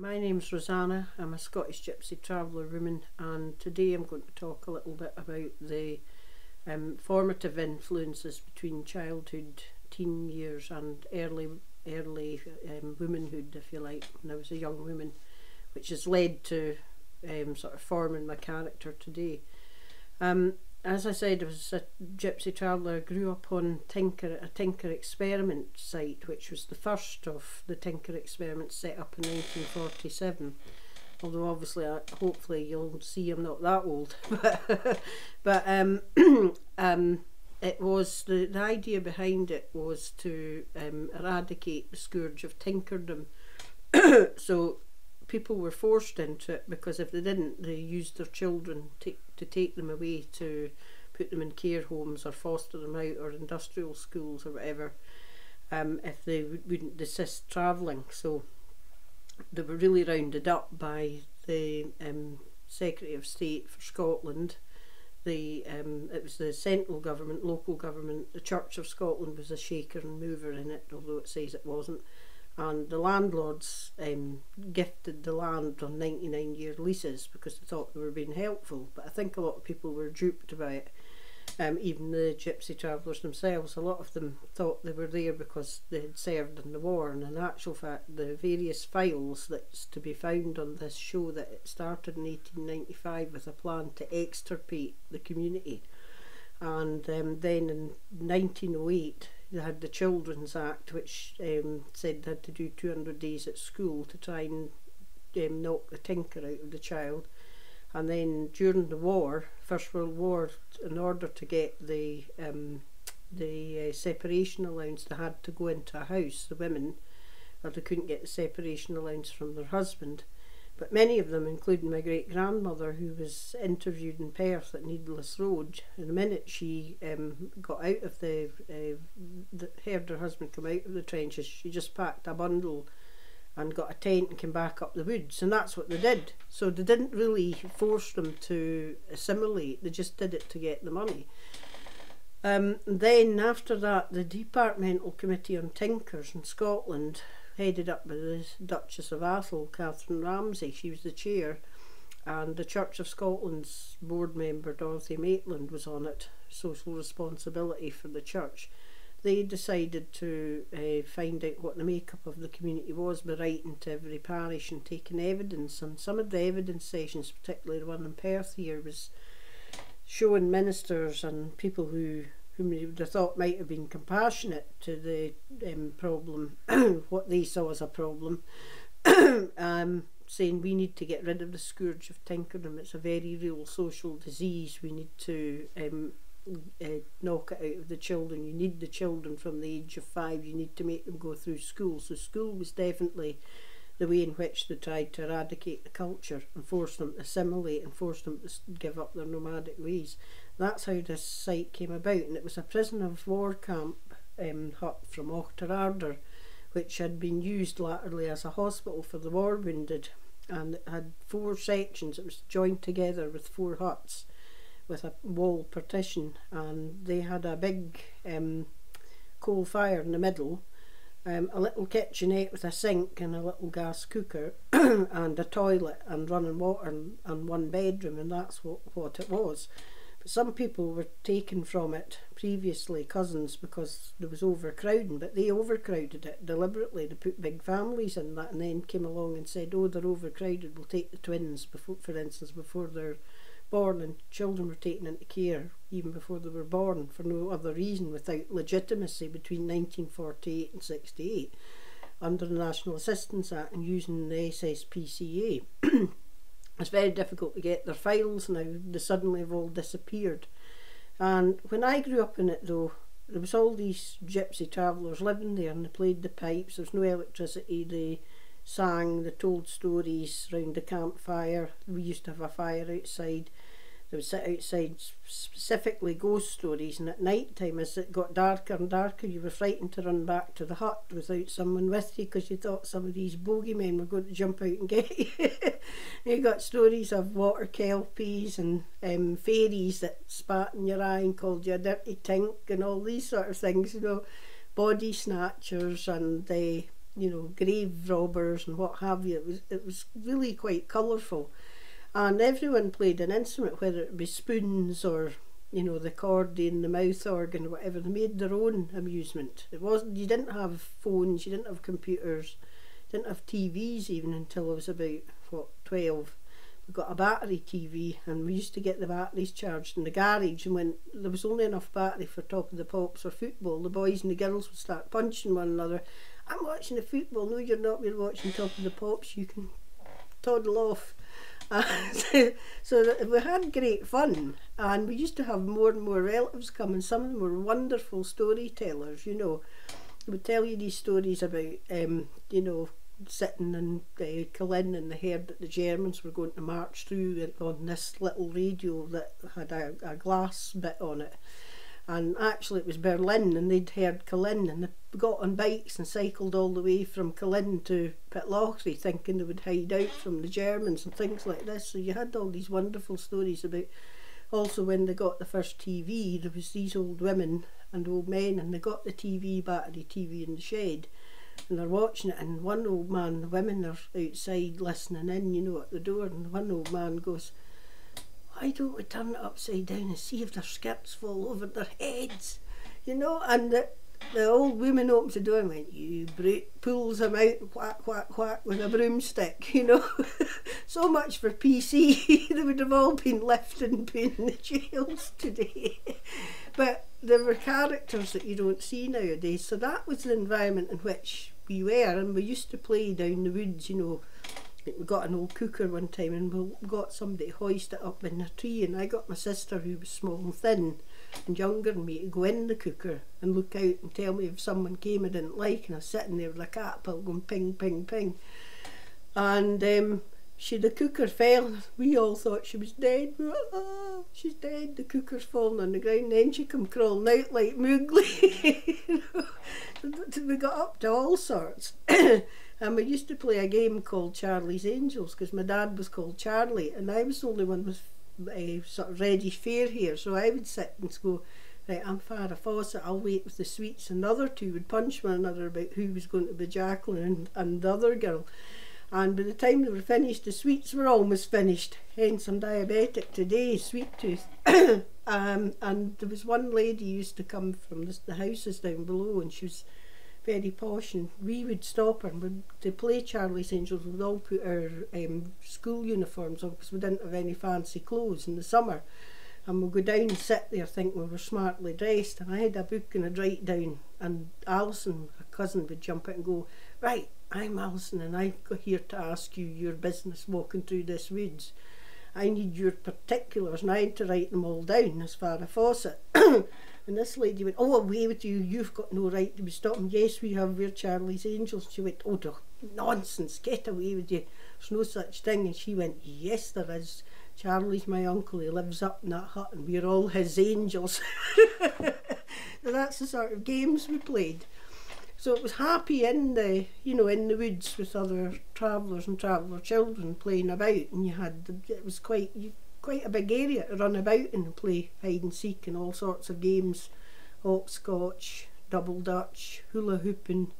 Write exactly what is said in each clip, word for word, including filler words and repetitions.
My name's Rosanna, I'm a Scottish Gypsy Traveller woman, and today I'm going to talk a little bit about the um, formative influences between childhood, teen years and early early um, womanhood, if you like, when I was a young woman, which has led to um, sort of forming my character today. Um, as I said, I was a Gypsy Traveller. I grew up on Tinker, a Tinker Experiment site, which was the first of the Tinker Experiments set up in nineteen forty-seven. Although obviously, I, hopefully you'll see I'm not that old. But, but um, um, it was, the, the idea behind it was to um, eradicate the scourge of tinkerdom. So people were forced into it, because if they didn't, they used their children to, to take them away, to put them in care homes or foster them out or industrial schools or whatever, um, if they wouldn't desist travelling. So they were really rounded up by the um, Secretary of State for Scotland. The um, it was the central government, local government. The Church of Scotland was a shaker and mover in it, although it says it wasn't. And the landlords um, gifted the land on ninety-nine year leases because they thought they were being helpful. But I think a lot of people were duped by it, um, even the Gypsy Travellers themselves. A lot of them thought they were there because they had served in the war, and in actual fact the various files that's to be found on this show that it started in eighteen ninety-five with a plan to extirpate the community. And um, then in nineteen oh eight they had the Children's Act, which um, said they had to do two hundred days at school to try and um, knock the tinker out of the child. And then during the war, First World War, in order to get the um, the uh, separation allowance, they had to go into a house, the women, or they couldn't get the separation allowance from their husband. But many of them, including my great-grandmother, who was interviewed in Perth at Needless Road, and the minute she um, got out of the, uh, the, heard her husband come out of the trenches, she just packed a bundle and got a tent and came back up the woods, and that's what they did. So they didn't really force them to assimilate, they just did it to get the money. Um, then after that, the Departmental Committee on Tinkers in Scotland, headed up by the Duchess of Atholl, Catherine Ramsay, she was the chair, and the Church of Scotland's board member Dorothy Maitland was on it, social responsibility for the church. They decided to uh, find out what the makeup of the community was by writing to every parish and taking evidence, and some of the evidence sessions, particularly the one in Perth here, was showing ministers and people who whom you would have thought might have been compassionate to the um, problem, what they saw as a problem, um, saying we need to get rid of the scourge of tinkerdom, it's a very real social disease, we need to um, uh, knock it out of the children, you need the children from the age of five, you need to make them go through school. So school was definitely the way in which they tried to eradicate the culture and force them to assimilate and force them to give up their nomadic ways. That's how this site came about, and it was a prisoner of war camp um, hut from Ochtertarder, which had been used latterly as a hospital for the war wounded, and it had four sections. It was joined together with four huts with a wall partition, and they had a big um, coal fire in the middle, Um, a little kitchenette with a sink and a little gas cooker and a toilet and running water and, and one bedroom, and that's what, what it was. But some people were taken from it previously, cousins, because there was overcrowding, but they overcrowded it deliberately. They put big families in that and then came along and said, oh, they're overcrowded, we'll take the twins, before, for instance, before they're born, and children were taken into care even before they were born for no other reason, without legitimacy, between nineteen forty-eight and sixty-eight under the National Assistance Act and using the S S P C A. It's very difficult to get their files now, they suddenly have all disappeared. And when I grew up in it though, there was all these Gypsy Travellers living there, and they played the pipes, there was no electricity, they sang, they told stories round the campfire. We used to have a fire outside. They would sit outside, specifically ghost stories, and at night time, as it got darker and darker, you were frightened to run back to the hut without someone with you, because you thought some of these bogeymen were going to jump out and get you. You got stories of water kelpies and um, fairies that spat in your eye and called you a dirty tink and all these sort of things, you know, body snatchers and the uh, you know, grave robbers and what have you. It was, it was really quite colourful. And everyone played an instrument, whether it be spoons or, you know, the accordion, the mouth organ, whatever. They made their own amusement. It wasn't, you didn't have phones, you didn't have computers, didn't have T Vs even until I was about, what, twelve. We got a battery T V, and we used to get the batteries charged in the garage, and when there was only enough battery for Top of the Pops or football, the boys and the girls would start punching one another. I'm watching the football. No, you're not, we're watching Top of the Pops, you can toddle off. Uh, so, so we had great fun, and we used to have more and more relatives come, and some of them were wonderful storytellers, you know. They would tell you these stories about, um, you know, sitting in uh, Killin, and they heard that the Germans were going to march through on this little radio that had a, a glass bit on it. And actually it was Berlin, and they'd heard Killin, and they got on bikes and cycled all the way from Killin to Pitlochry, thinking they would hide out from the Germans and things like this. So you had all these wonderful stories about. Also, when they got the first T V, there was these old women and old men, and they got the T V, battery T V in the shed, and they're watching it, and one old man, the women are outside listening in, you know, at the door, and one old man goes, "Why don't we turn it upside down and see if their skirts fall over their heads?" You know, and the, the old woman opens the door and went, "You brute," pulls them out, whack, whack, whack with a broomstick, you know. So much for P C. They would have all been left and been in the jails today. But there were characters that you don't see nowadays, so that was the environment in which we were, and we used to play down the woods, you know. We got an old cooker one time, and we got somebody to hoist it up in a tree, and I got my sister, who was small and thin and younger than me, to go in the cooker and look out and tell me if someone came I didn't like, and I was sitting there with a catapult going ping, ping, ping. And um, she, the cooker fell. We all thought she was dead. We were, "Oh, she's dead, the cooker's fallen on the ground." Then she come crawling out like Mowgli. You know? We got up to all sorts. And we used to play a game called Charlie's Angels, because my dad was called Charlie, and I was the only one with uh, sort of reddish fair hair. So I would sit and go, "Right, I'm Farrah Fawcett, I'll wait with the sweets." And the other two would punch one another about who was going to be Jacqueline and, and the other girl. And by the time they were finished, the sweets were almost finished. Hence, I'm diabetic today, sweet tooth. um, and there was one lady who used to come from the, the houses down below, and she was very posh, and we would stop her, and we'd, to play Charlie's Angels, we'd all put our um, school uniforms on, because we didn't have any fancy clothes in the summer, and we'd go down and sit there thinking we were smartly dressed, and I had a book and I'd write down, and Alison, her cousin, would jump out and go, "Right, I'm Alison, and I'm here to ask you your business walking through this woods. I need your particulars," and I had to write them all down as Farrah Fawcett. And this lady went, "Oh, away with you, you've got no right to be stopping." "Yes, we have, we're Charlie's Angels." She went, "Oh, nonsense, get away with you, there's no such thing." And she went, "Yes, there is. Charlie's my uncle, he lives up in that hut, and we're all his angels." So that's the sort of games we played. So it was happy in the, you know, in the woods with other travellers and traveller children playing about, and you had, the, it was quite, you, quite a big area to run about and play hide and seek and all sorts of games, hopscotch, double dutch, hula hooping.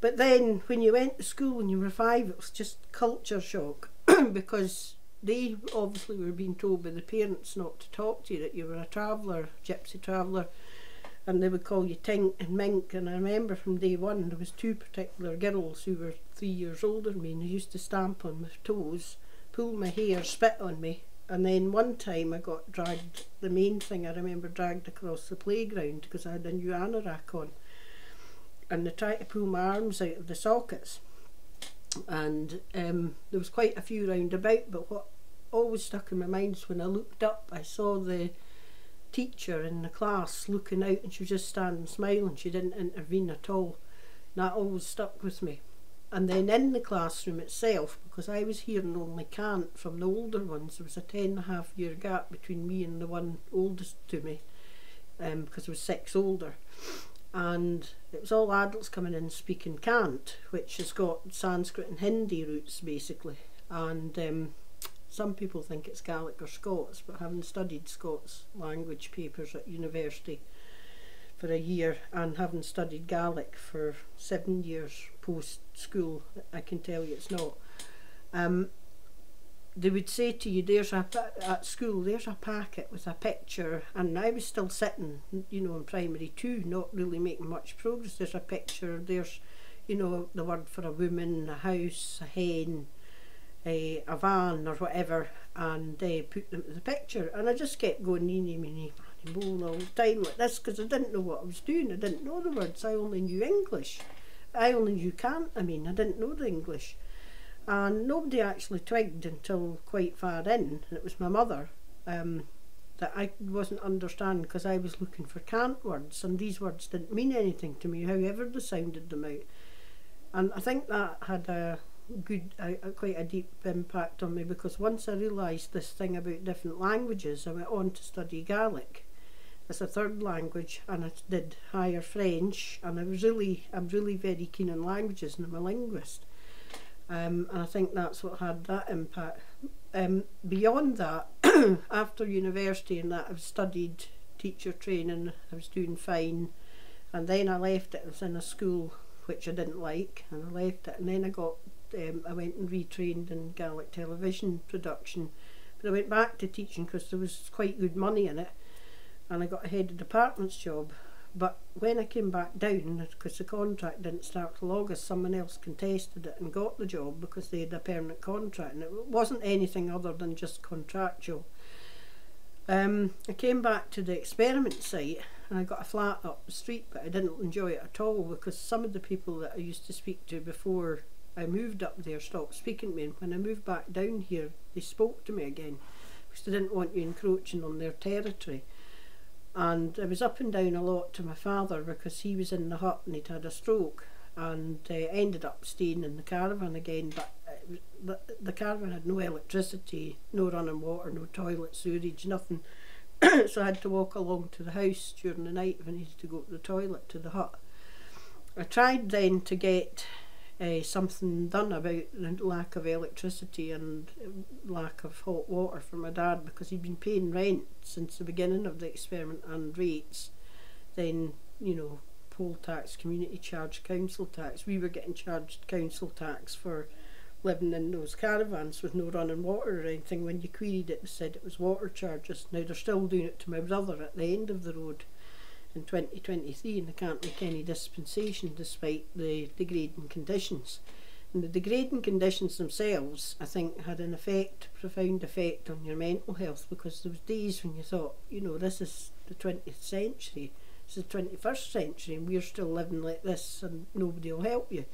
But then when you went to school and you were five, it was just culture shock, because they obviously were being told by the parents not to talk to you, that you were a traveller, gypsy traveller, and they would call you Tink and Mink. And I remember from day one there was two particular girls who were three years older than me, and they used to stamp on my toes, pull my hair, spit on me. And then one time I got dragged, the main thing I remember, dragged across the playground because I had a new anorak on. And they tried to pull my arms out of the sockets. And um, there was quite a few round about, but what always stuck in my mind is when I looked up, I saw the teacher in the class looking out, and she was just standing smiling. She didn't intervene at all. And that always stuck with me. And then in the classroom itself, because I was hearing only Cant from the older ones, there was a ten and a half year gap between me and the one oldest to me, um, because there was six older. And it was all adults coming in speaking Cant, which has got Sanskrit and Hindi roots basically. And um, some people think it's Gaelic or Scots, but having studied Scots language papers at university for a year, and having studied Gaelic for seven years post-school, I can tell you it's not. Um, they would say to you, there's a, at school, there's a packet with a picture, and I was still sitting, you know, in primary two, not really making much progress. There's a picture, there's, you know, the word for a woman, a house, a hen, a, a van or whatever, and they uh, put them in the picture, and I just kept going neeny, meeny, manny, moan all the time like this, because I didn't know what I was doing. I didn't know the words, I only knew English. I only knew Cant, I mean, I didn't know the English. And nobody actually twigged until quite far in, and it was my mother, um, that I wasn't understanding, because I was looking for Cant words, and these words didn't mean anything to me, however they sounded them out. And I think that had a good, a, a, quite a deep impact on me, because once I realised this thing about different languages, I went on to study Gaelic as a third language, and I did higher French, and I was really, I'm really very keen on languages, and I'm a linguist. Um, and I think that's what had that impact. Um, beyond that, after university and that, I've studied teacher training, I was doing fine, and then I left it. I was in a school which I didn't like, and I left it, and then I got, um, I went and retrained in Gaelic television production, but I went back to teaching because there was quite good money in it, and I got a head of department's job. But when I came back down, because the contract didn't start till August, someone else contested it and got the job because they had a permanent contract, and it wasn't anything other than just contractual. Um, I came back to the experiment site, and I got a flat up the street, but I didn't enjoy it at all, because some of the people that I used to speak to before I moved up there stopped speaking to me, and when I moved back down here, they spoke to me again, because they didn't want you encroaching on their territory. And I was up and down a lot to my father, because he was in the hut and he'd had a stroke, and uh, ended up staying in the caravan again, but uh, the, the caravan had no electricity, no running water, no toilet, sewerage, nothing. So I had to walk along to the house during the night if I needed to go to the toilet, to the hut. I tried then to get uh, something done about the lack of electricity and lack of hot water for my dad, because he'd been paying rent since the beginning of the experiment, and rates, then, you know, poll tax, community charge, council tax. We were getting charged council tax for living in those caravans with no running water or anything. When you queried it, they said it was water charges. Now they're still doing it to my brother at the end of the road in twenty twenty-three, and they can't make any dispensation despite the degrading conditions. And the degrading conditions themselves, I think, had an effect, profound effect on your mental health, because there was days when you thought, you know, this is the twentieth century, it's the twenty-first century, and we're still living like this, and nobody will help you.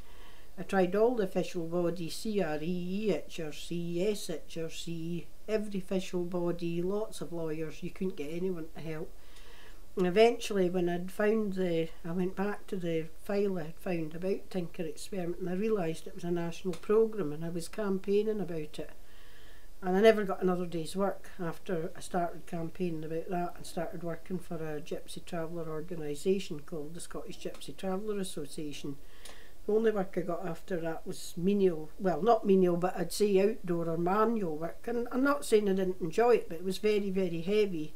I tried all the official bodies, C R E, H R C, S H R C, every official body, lots of lawyers, you couldn't get anyone to help. And eventually, when I'd found the, I went back to the file I had found about Tinker Experiment, and I realised it was a national programme, and I was campaigning about it. And I never got another day's work after I started campaigning about that, and started working for a gypsy traveller organisation called the Scottish Gypsy Traveller Association. The only work I got after that was menial, well, not menial, but I'd say outdoor or manual work. And I'm not saying I didn't enjoy it, but it was very, very heavy.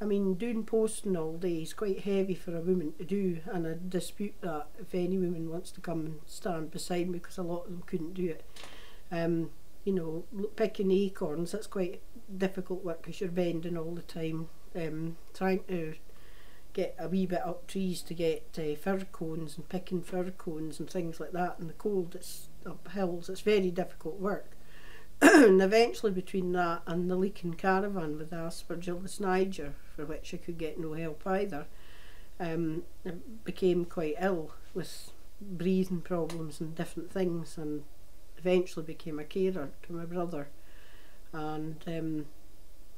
I mean, doing posting all day is quite heavy for a woman to do, and I dispute that if any woman wants to come and stand beside me, because a lot of them couldn't do it. Um, you know, picking acorns, that's quite difficult work because you're bending all the time, um, trying to get a wee bit up trees to get uh, fir cones, and picking fir cones and things like that in the cold, it's up hills, it's very difficult work. And eventually, between that and the leaking caravan with Aspergillus niger, for which I could get no help either, um, I became quite ill with breathing problems and different things, and eventually became a carer to my brother. And um,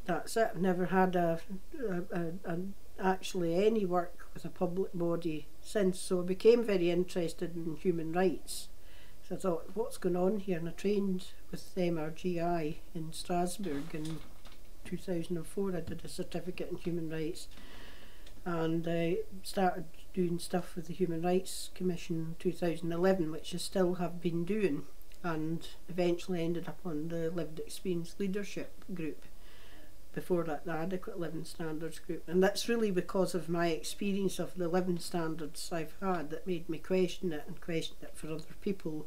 that's it. I've never had a, a, a, a, actually any work with a public body since, so I became very interested in human rights. So I thought, what's going on here? And I trained with M R G I in Strasbourg in two thousand four. I did a certificate in human rights, and I started doing stuff with the Human Rights Commission in two thousand eleven, which I still have been doing, and eventually ended up on the Lived Experience Leadership Group. before that, the adequate living standards group. And that's really because of my experience of the living standards I've had that made me question it and question it for other people,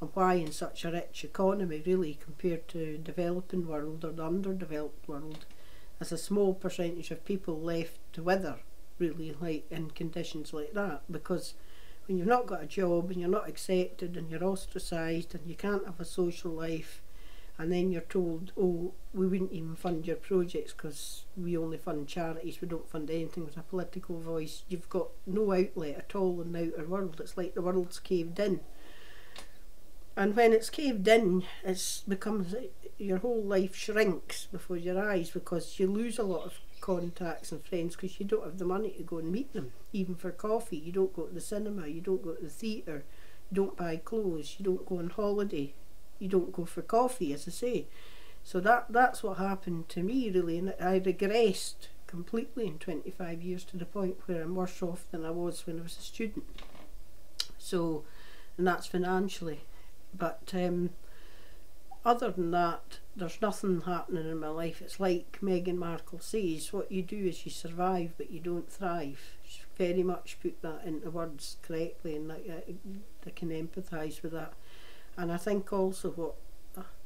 and why in such a rich economy really compared to developing world or the underdeveloped world, as a small percentage of people left to wither really like in conditions like that. Because when you've not got a job and you're not accepted and you're ostracised and you can't have a social life, and then you're told, oh, we wouldn't even fund your projects because we only fund charities, we don't fund anything with a political voice, you've got no outlet at all in the outer world. It's like the world's caved in. And when it's caved in, it becomes, your whole life shrinks before your eyes, because you lose a lot of contacts and friends because you don't have the money to go and meet them, even for coffee. You don't go to the cinema, you don't go to the theatre, you don't buy clothes, you don't go on holiday, you don't go for coffee, as I say. So that, that's what happened to me, really, and I regressed completely in twenty-five years to the point where I'm worse off than I was when I was a student. So, and that's financially. But um, other than that, there's nothing happening in my life. It's like Meghan Markle says, what you do is you survive, but you don't thrive. She very much put that into words correctly, and I, I, I can empathise with that. And I think also what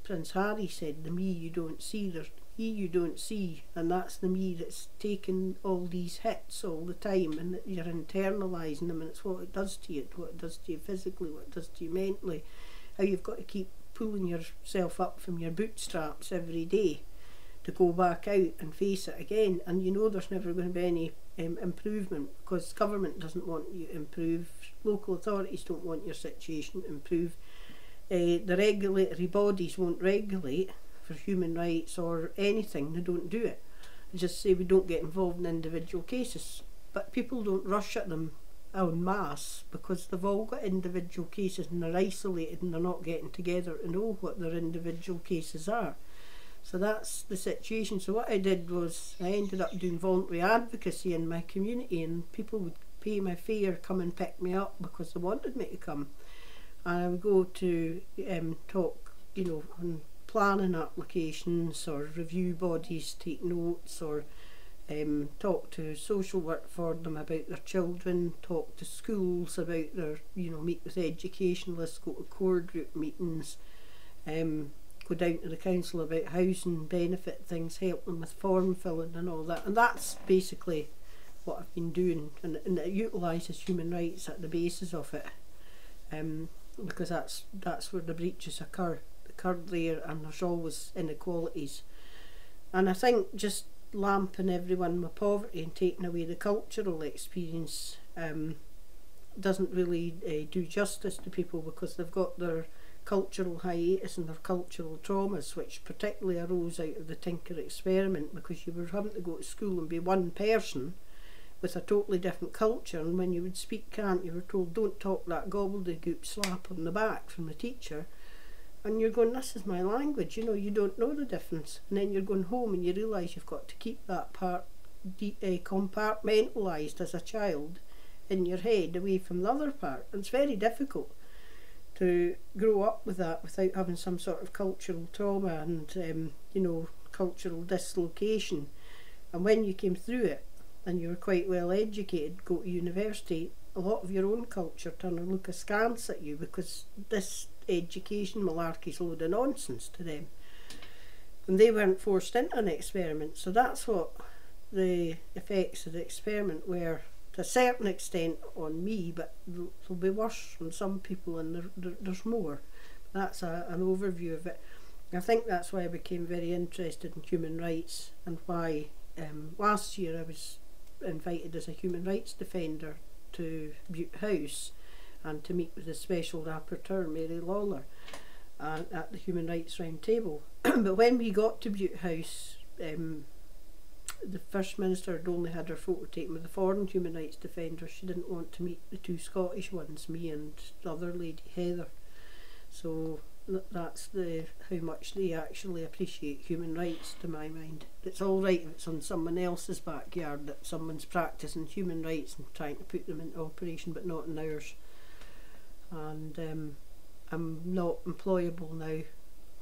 Prince Harry said, the me you don't see, there's he you don't see, and that's the me that's taking all these hits all the time, and you're internalising them, and it's what it does to you, what it does to you physically, what it does to you mentally. How you've got to keep pulling yourself up from your bootstraps every day to go back out and face it again. And you know there's never going to be any um, improvement, because government doesn't want you to improve, local authorities don't want your situation to improve, uh, the regulatory bodies won't regulate for human rights or anything, they don't do it. They just say we don't get involved in individual cases, but people don't rush at them en masse, because they've all got individual cases and they're isolated and they're not getting together to know what their individual cases are. So that's the situation. So what I did was I ended up doing voluntary advocacy in my community, and people would pay my fare or come and pick me up because they wanted me to come. And I would go to um, talk, you know, on planning applications or review bodies, take notes, or Um, talk to social work for them about their children, talk to schools about their, you know, meet with educationalists, go to core group meetings, um, go down to the council about housing, benefit things, help them with form filling and all that. And that's basically what I've been doing, and, and it utilises human rights at the basis of it, um, because that's, that's where the breaches occur, occur there, and there's always inequalities. And I think just lamping everyone with poverty and taking away the cultural experience um, doesn't really uh, do justice to people, because they've got their cultural hiatus and their cultural traumas, which particularly arose out of the Tinker experiment, because you were having to go to school and be one person with a totally different culture, and when you would speak Cant you were told don't talk that gobbledygook, slap on the back from the teacher. And you're going, this is my language, you know, you don't know the difference. And then you're going home and you realise you've got to keep that part de uh, compartmentalised as a child in your head, away from the other part. And it's very difficult to grow up with that without having some sort of cultural trauma and, um, you know, cultural dislocation. And when you came through it and you were quite well educated, go to university, a lot of your own culture turn and look askance at you, because this education malarkey's a load of nonsense to them, and they weren't forced into an experiment. So that's what the effects of the experiment were, to a certain extent, on me, but it'll be worse on some people, and there, there, there's more. That's a, an overview of it. I think that's why I became very interested in human rights, and why um, last year I was invited as a human rights defender to Bute House and to meet with the Special Rapporteur, Mary Lawler, uh, at the Human Rights Roundtable. But when we got to Bute House, um, the First Minister had only had her photo taken with the foreign human rights defenders. She didn't want to meet the two Scottish ones, me and the other lady, Heather. So th that's the how much they actually appreciate human rights, to my mind. It's all right if it's on someone else's backyard, that someone's practising human rights and trying to put them into operation, but not in ours. And um, I'm not employable now,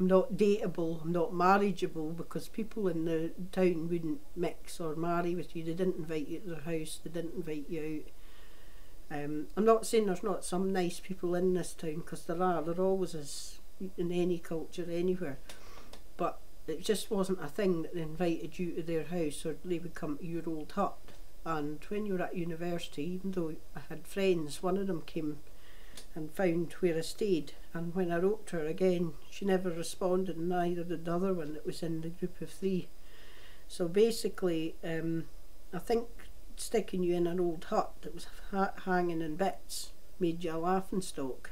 I'm not dateable, I'm not marriageable, because people in the town wouldn't mix or marry with you. They didn't invite you to their house, they didn't invite you out. Um, I'm not saying there's not some nice people in this town, because there are, there always is, in any culture, anywhere. But it just wasn't a thing that they invited you to their house, or they would come to your old hut. And when you were at university, even though I had friends, one of them came and found where I stayed, and when I wrote to her again, she never responded, and neither did the other one that was in the group of three. So basically, um, I think sticking you in an old hut that was ha hanging in bits made you a laughingstock.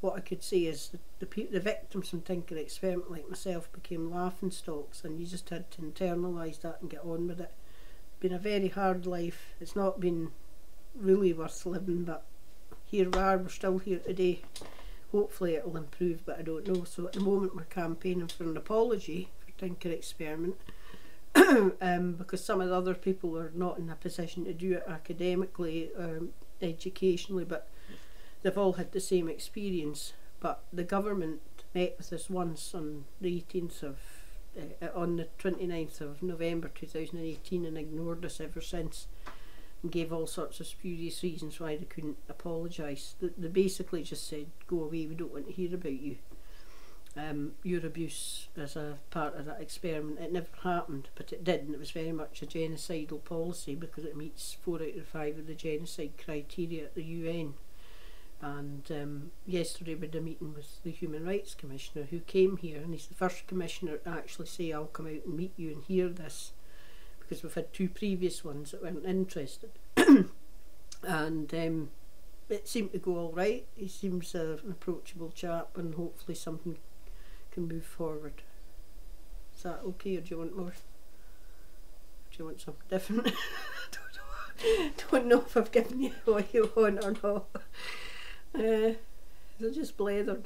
What I could see is the, the, the victims from Tinker Experiment, like myself, became laughingstocks, and you just had to internalise that and get on with it. It's been a very hard life. It's not been really worth living, but here we are, we're still here today. Hopefully it'll improve, but I don't know. So at the moment we're campaigning for an apology for Tinker Experiment, um, because some of the other people are not in a position to do it academically, um, educationally, but they've all had the same experience. But the government met with us once on the eighteenth of, uh, on the twenty-ninth of November two thousand eighteen, and ignored us ever since. Gave all sorts of spurious reasons why they couldn't apologise. They, they basically just said, go away, we don't want to hear about you. Um, your abuse as a part of that experiment, it never happened, but it did, and it was very much a genocidal policy, because it meets four out of five of the genocide criteria at the U N. And um, yesterday we had a meeting with the Human Rights Commissioner, who came here, and he's the first commissioner to actually say, I'll come out and meet you and hear this, because we've had two previous ones that weren't interested. And um, it seemed to go all right. He seems uh, an approachable chap, and hopefully something can move forward. Is that okay, or do you want more? Or do you want something different? I don't know. Don't know if I've given you what you want or not. Uh, is it just blethered?